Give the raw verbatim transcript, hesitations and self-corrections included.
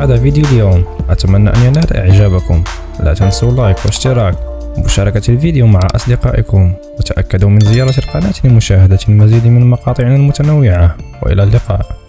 هذا فيديو اليوم، أتمنى أن ينال إعجابكم. لا تنسوا اللايك والاشتراك ومشاركة الفيديو مع أصدقائكم، وتأكدوا من زيارة القناة لمشاهدة المزيد من مقاطعنا المتنوعة، وإلى اللقاء.